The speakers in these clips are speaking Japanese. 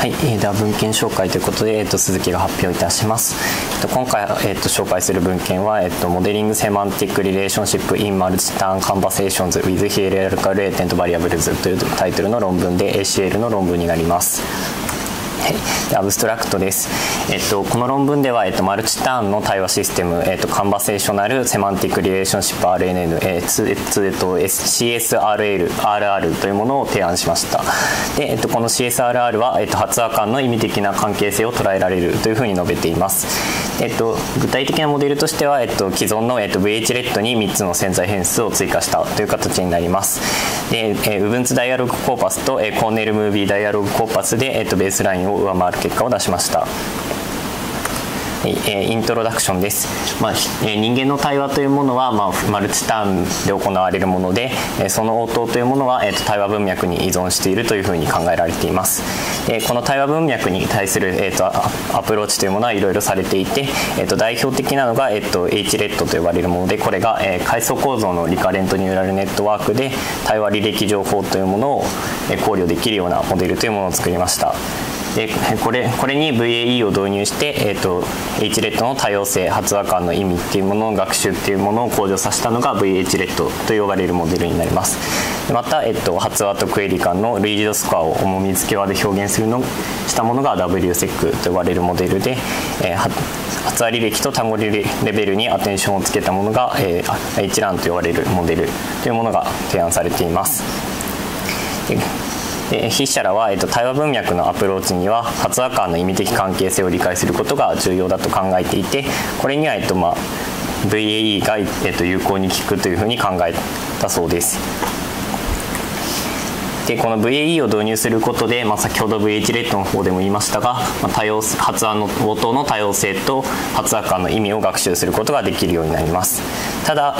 はい、では文献紹介ということで、鈴木が発表いたします。今回、紹介する文献は、モデリングセマンティックリレーションシップインマルチターンカンバセーションズ with hierarchical latent variables というタイトルの論文で ACL の論文になります。はい、アブストラクトです。この論文では、マルチターンの対話システム、カンバセーショナルセマンティックリレーションシップ RNN、CSRR というものを提案しました。で、この CSRR は、発話間の意味的な関係性を捉えられるというふうに述べています。具体的なモデルとしては、既存の、VHRED に3つの潜在変数を追加したという形になります。で、Ubuntu ダイアログコーパスと、コーネルムービーダイアログコーパスで、ベースラインを上回る結果を出しました。イントロダクションです。人間の対話というものは、マルチターンで行われるもので、その応答というものは、対話文脈に依存しているというふうに考えられています。この対話文脈に対する、アプローチというものはいろいろされていて、代表的なのが、HRED と呼ばれるもので、これが、階層構造のリカレントニューラルネットワークで対話履歴情報というものを考慮できるようなモデルというものを作りました。これに VAE を導入して、HRED の多様性、発話間の意味っていうものの学習っていうものを向上させたのが VHRED と呼ばれるモデルになります。でまた、発話とクエリ間の類似度スコアを重み付け和で表現するしたものが WSEC と呼ばれるモデルで、発話履歴と単語レベルにアテンションをつけたものが、HRAN と呼ばれるモデルというものが提案されています。筆者らは、対話文脈のアプローチには発話間の意味的関係性を理解することが重要だと考えていて、これには、VAE が、有効に効くというふうに考えたそうです。この VAE を導入することで、先ほど VHRED の方でも言いましたが、発話の応答の多様性と発話間の意味を学習することができるようになります。ただ、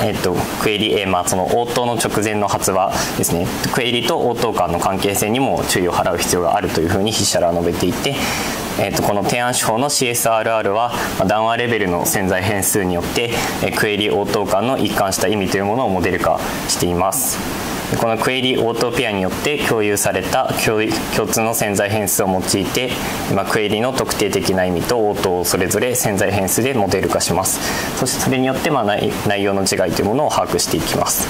クエリ、その応答の直前の発話ですね、クエリと応答間の関係性にも注意を払う必要があるというふうに筆者らは述べていて、この提案手法の CSRR は、談話レベルの潜在変数によって、クエリ応答間の一貫した意味というものをモデル化しています。このクエリ応答ペアによって共有された共通の潜在変数を用いて、クエリの特定的な意味と応答をそれぞれ潜在変数でモデル化します。そしてそれによって、内容の違いというものを把握していきます。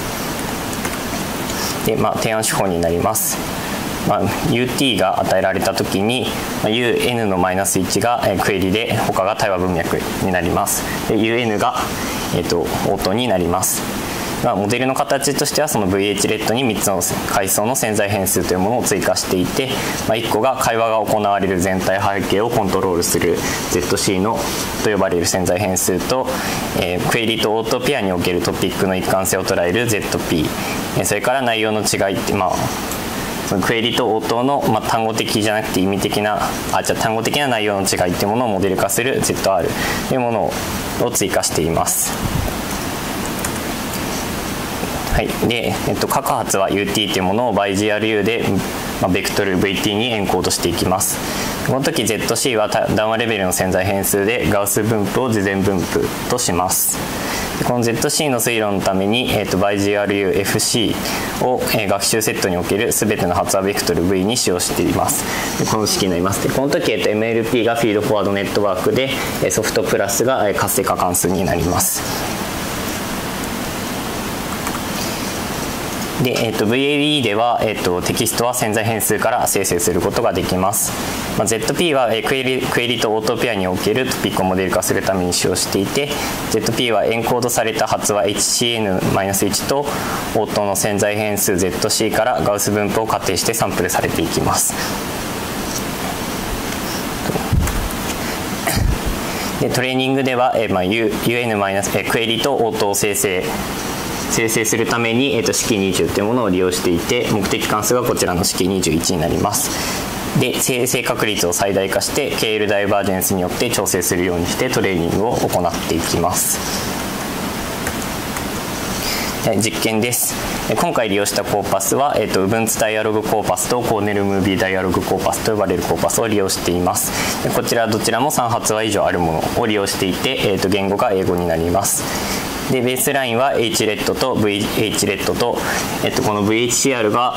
で、提案手法になります。UT が与えられたときに、UN のマイナス1がクエリで、他が対話文脈になります。で UN が、応答になります。モデルの形としては、その VHRED に3つの階層の潜在変数というものを追加していて、1個が会話が行われる全体背景をコントロールする ZC のと呼ばれる潜在変数と、クエリとオートペアにおけるトピックの一貫性を捉える ZP、それから内容の違いって、クエリと応答の、単語的じゃなくて意味的な単語的な内容の違いっていうものをモデル化する ZR というものを追加しています。はい、で、各発は UT というものを YGRU で、ベクトル VT にエンコードしていきます。この時 ZC は談話レベルの潜在変数で、ガウス分布を事前分布とします。この ZC の推論のために、YGRUFC を、学習セットにおける全ての発話ベクトル V に使用しています。この式になります。でこの時、MLP がフィードフォワードネットワークで、ソフトプラスが、活性化関数になります。で、VAE では、テキストは潜在変数から生成することができます。ZP は、クエリとオートペアにおけるトピックをモデル化するために使用していて、ZP はエンコードされた発話 HCN-1 と応答の潜在変数 ZC からガウス分布を仮定してサンプルされていきます。でトレーニングでは、クエリと応答を生成するために、式20というものを利用していて、目的関数がこちらの式21になります。で生成確率を最大化して KL ダイバージェンスによって調整するようにしてトレーニングを行っていきます。実験です。今回利用したコーパスは、Ubuntu ダイアログコーパスと Cornell Movie ダイアログコーパスと呼ばれるコーパスを利用しています。こちらどちらも3発話以上あるものを利用していて、言語が英語になります。で、ベースラインは HRED と VHRED と、この VHCR が、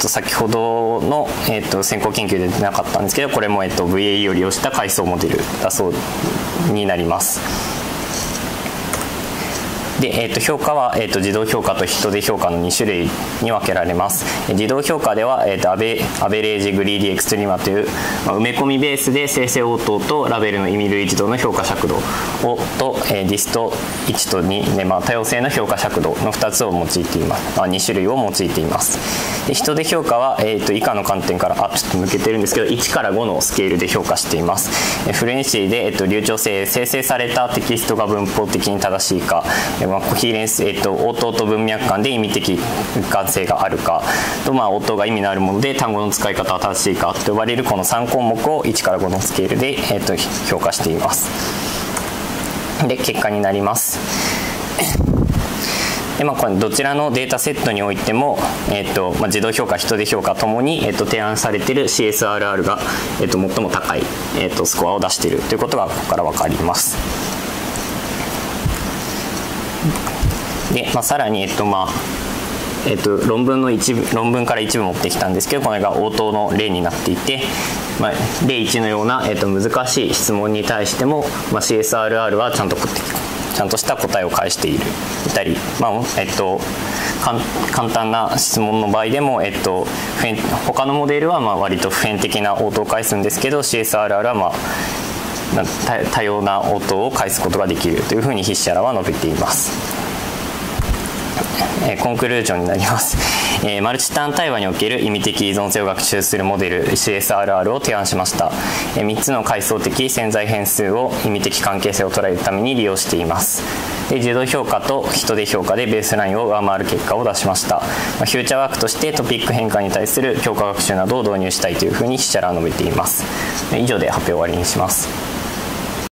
先ほどの、先行研究でなかったんですけど、これも、VAE を利用した階層モデルだそうになります。で、評価は、自動評価と人手評価の2種類に分けられます。自動評価では、アベレージグリーディエクストリーマという、埋め込みベースで生成応答とラベルの意味類自動の評価尺度をと、ディスト1と2で、多様性の評価尺度の2つを用いています、2種類を用いています。で、人手評価は、以下の観点から、ちょっと抜けてるんですけど、1から5のスケールで評価しています。フルエンシーで、流暢性、生成されたテキストが文法的に正しいか、コヒーレンス、応答と文脈間で意味的一貫性があるかと、応答が意味のあるもので単語の使い方は正しいかと呼ばれるこの3項目を1から5のスケールで、評価しています。で、結果になります。で、これどちらのデータセットにおいても、自動評価、人手評価ともに、提案されている CSRR が、最も高い、スコアを出しているということがここから分かります。で、さらに、論文から一部持ってきたんですけど、これが応答の例になっていて、例1のような、難しい質問に対しても、CSRR はちゃんとした答えを返しているみたり、簡単な質問の場合でも、他のモデルは割と普遍的な応答を返すんですけど、CSRR は多様な応答を返すことができるというふうに筆者らは述べています。コンクルージョンになります。マルチターン対話における意味的依存性を学習するモデル CSRR を提案しました。3つの階層的潜在変数を意味的関係性を捉えるために利用しています。で、自動評価と人手評価でベースラインを上回る結果を出しました。フューチャーワークとしてトピック変化に対する強化学習などを導入したいというふうに筆者らは述べています。以上で発表を終わりにします。